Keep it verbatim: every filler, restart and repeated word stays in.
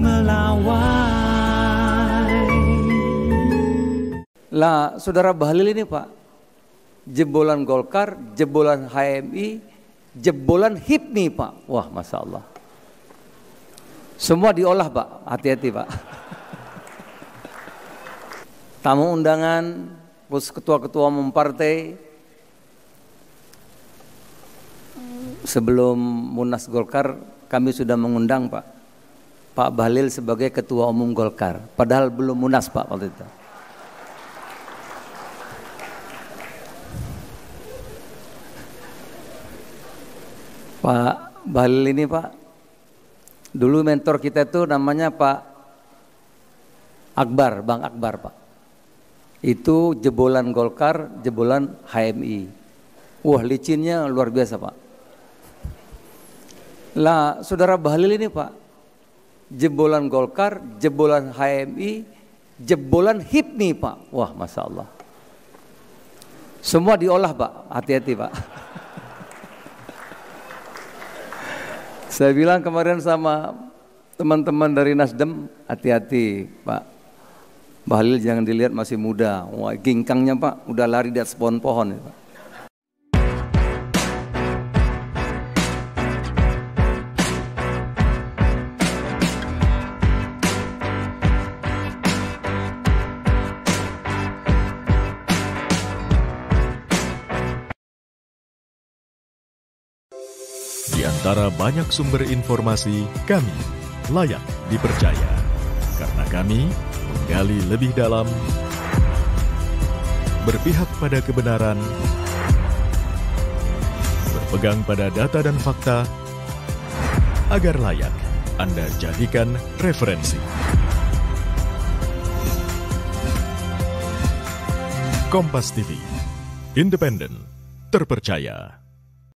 melawai. Lah, saudara Bahlil ini Pak, jebolan Golkar, jebolan H M I, jebolan H I P M I Pak. Wah, Masya Allah. Semua diolah Pak, hati-hati Pak. Tamu undangan, terus ketua-ketua umum partai. Sebelum Munas Golkar kami sudah mengundang Pak Pak Bahlil sebagai Ketua Umum Golkar, padahal belum Munas Pak waktu itu. Pak Bahlil ini Pak, dulu mentor kita itu namanya Pak Akbar, Bang Akbar Pak. Itu jebolan Golkar, jebolan H M I. Wah, licinnya luar biasa Pak. Lah, saudara Bahlil ini Pak, jebolan Golkar, jebolan H M I, jebolan H I P M I Pak. Wah, Masya Allah. Semua diolah Pak, hati-hati Pak. Saya bilang kemarin sama teman-teman dari Nasdem, hati-hati Pak Bahlil, jangan dilihat masih muda. Wah, gingkangnya Pak, udah lari dari pohon-pohon ya Pak. Di antara banyak sumber informasi, kami layak dipercaya karena kami menggali lebih dalam, berpihak pada kebenaran, berpegang pada data dan fakta, agar layak Anda jadikan referensi. Kompas T V, independen, terpercaya.